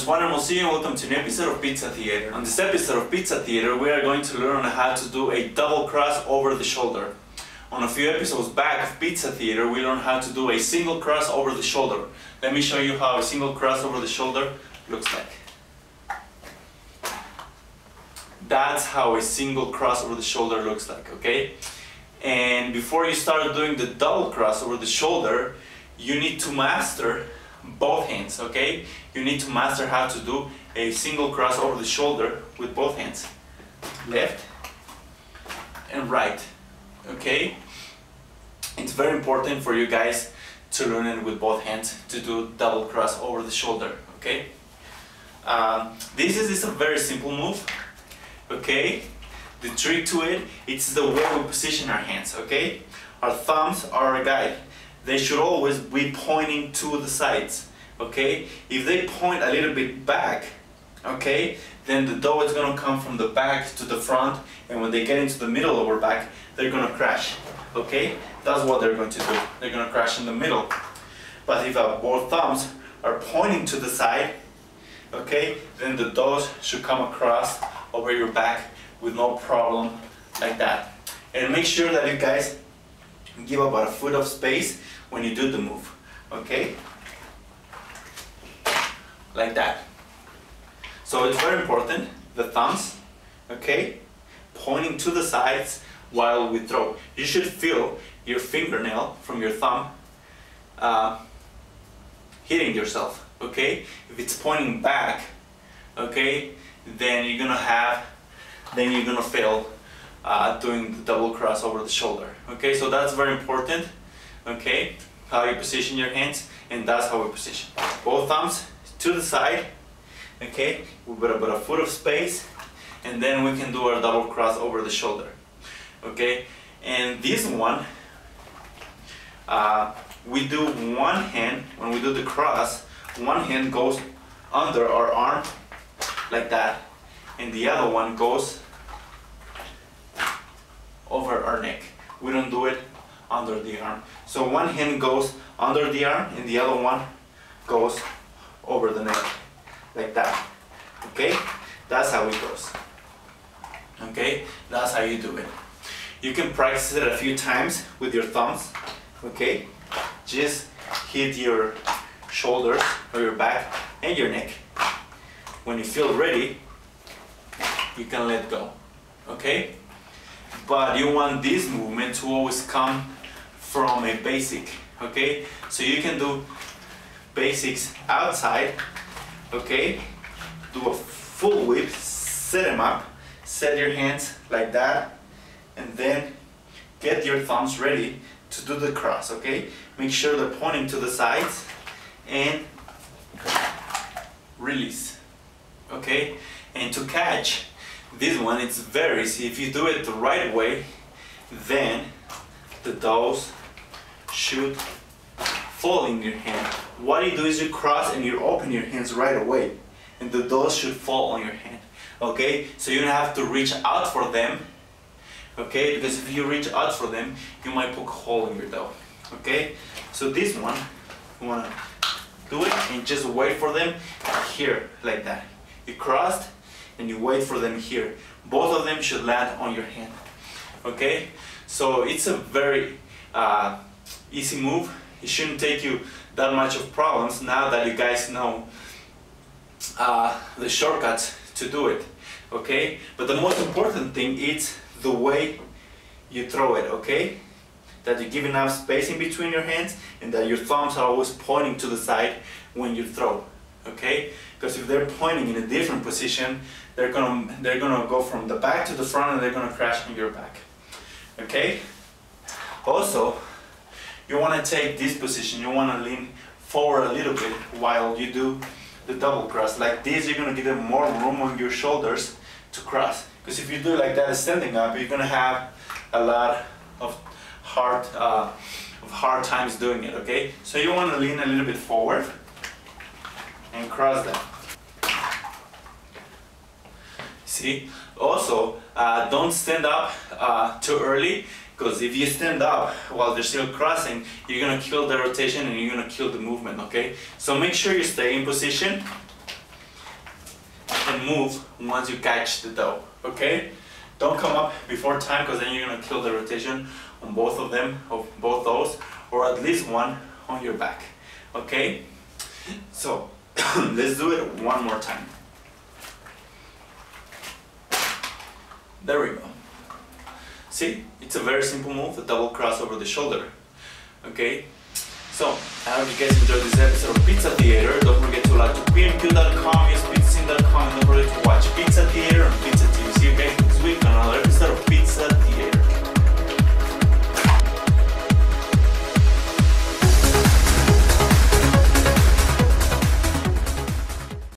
is Juan Hermosillo, and welcome to an episode of Pizza Theater. On this episode of Pizza Theater, we are going to learn how to do a double cross over the shoulder. On a few episodes back of Pizza Theater, we learned how to do a single cross over the shoulder. Let me show you how a single cross over the shoulder looks like. That's how a single cross over the shoulder looks like, okay? And before you start doing the double cross over the shoulder, you need to master both hands, okay? You need to master how to do a single cross over the shoulder with both hands. Left and right, okay? It's very important for you guys to learn it with both hands to do double cross over the shoulder, okay? This is a very simple move, okay? The trick to it, it's the way we position our hands, okay? Our thumbs are our guide. They should always be pointing to the sides, okay? If they point a little bit back, okay, then the dough is gonna come from the back to the front, and when they get into the middle of our back, they're gonna crash, okay? That's what they're going to do. They're gonna crash in the middle. But if our both thumbs are pointing to the side, okay, then the dough should come across over your back with no problem like that. And make sure that you guys give about a foot of space when you do the move, okay? Like that. So it's very important, the thumbs, okay, pointing to the sides while we throw. You should feel your fingernail from your thumb hitting yourself, okay? If it's pointing back, okay, then you're gonna fail doing the double cross over the shoulder, okay? So that's very important, okay, how you position your hands, and that's how we position both thumbs to the side, okay, with about a foot of space, and then we can do our double cross over the shoulder, okay? And this one, we do one hand, when we do the cross, one hand goes under our arm like that, and the other one goes over our neck. We don't do it under the arm. So one hand goes under the arm and the other one goes over the neck, like that, okay? That's how it goes, okay? That's how you do it. You can practice it a few times with your thumbs, okay? Just hit your shoulders or your back and your neck. When you feel ready, you can let go, okay? But you want this movement to always come from a basic, okay? So you can do basics outside, okay? Do a full whip, set them up, set your hands like that, and then get your thumbs ready to do the cross, okay? Make sure they're pointing to the sides and release, okay? And to catch this one, it's very easy. If you do it the right way, then the doughs should fall in your hand. What you do is you cross and you open your hands right away, and the doughs should fall on your hand, okay? So you don't have to reach out for them, okay? Because if you reach out for them, you might poke a hole in your dough, okay? So this one, you wanna do it and just wait for them here, like that. You crossed, and you wait for them here. Both of them should land on your hand, okay? So it's a very easy move. It shouldn't take you that much of problems now that you guys know the shortcuts to do it, okay? But the most important thing is the way you throw it, okay? That you give enough space in between your hands and that your thumbs are always pointing to the side when you throw, okay? Because if they're pointing in a different position, they're gonna go from the back to the front, and they're gonna crash on your back, okay? Also, you wanna take this position. You wanna lean forward a little bit while you do the double cross. Like this, you're gonna give them more room on your shoulders to cross. Because if you do it like that, standing up, you're gonna have a lot of hard times doing it, okay? So you wanna lean a little bit forward and cross them. See? Also, don't stand up too early, because if you stand up while they're still crossing, you're gonna kill the rotation and you're gonna kill the movement, okay? So make sure you stay in position can move once you catch the dough, okay? Don't come up before time, because then you're gonna kill the rotation on both of them, of both those, or at least one on your back, okay? So, let's do it one more time. There we go. See, it's a very simple move, a double cross over the shoulder, okay? So, I hope you guys enjoyed this episode of Pizza Theater. Don't forget to like PMQ.com, use pizzascene.com, and don't forget to watch Pizza Theater on Pizza TV. See you guys next week on another episode of Pizza Theater.